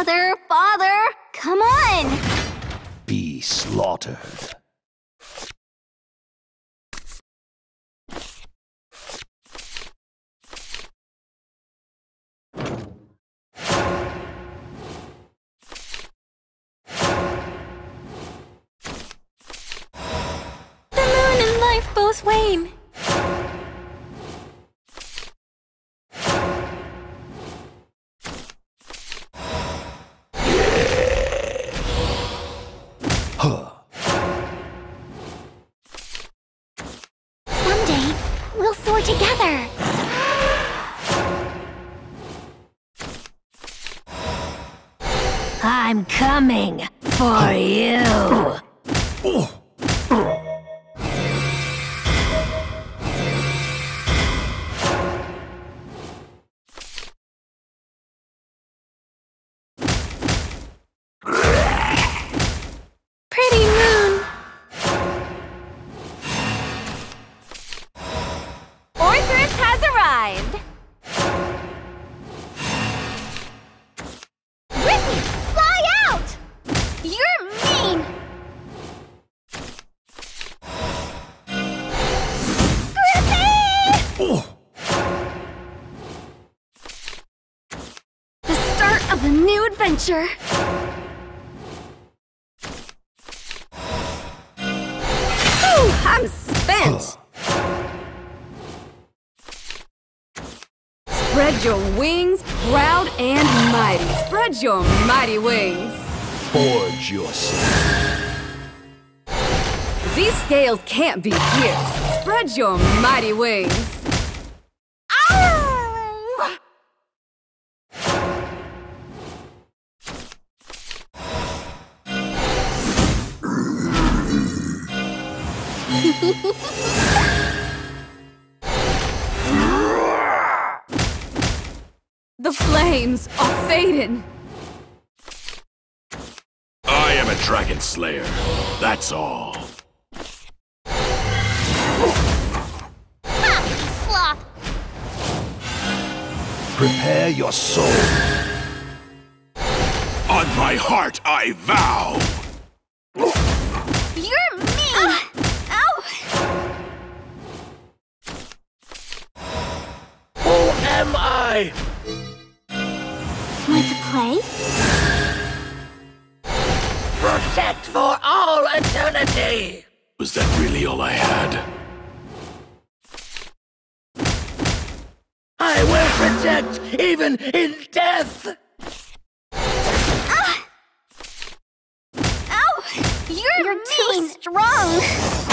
Mother, father, come on! Be slaughtered. Both wane. Huh. Someday, we'll soar together. I'm coming for you. Oh. A new adventure! Ooh, I'm spent! Spread your wings, proud and mighty. Spread your mighty wings. Forge yourself. These scales can't be pierced. Spread your mighty wings. The flames are fading. I am a dragon slayer. That's all. Ha! Slop! Prepare your soul. On my heart, I vow. You're mean. Am I? Want to play? Protect for all eternity! Was that really all I had? I will protect even in death! Ow! You're too strong!